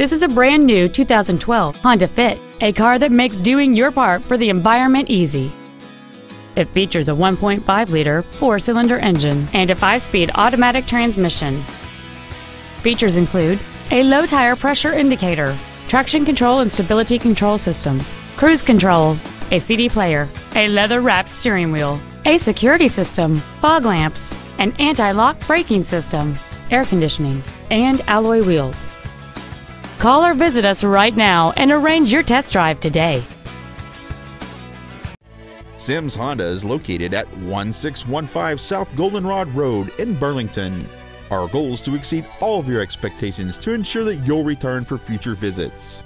This is a brand new 2012 Honda Fit, a car that makes doing your part for the environment easy. It features a 1.5-liter four-cylinder engine and a 5-speed automatic transmission. Features include a low tire pressure indicator, traction control and stability control systems, cruise control, a CD player, a leather-wrapped steering wheel, a security system, fog lamps, an anti-lock braking system, air conditioning, and alloy wheels. Call or visit us right now and arrange your test drive today. Sims Honda is located at 1615 South Goldenrod Road in Burlington. Our goal is to exceed all of your expectations to ensure that you'll return for future visits.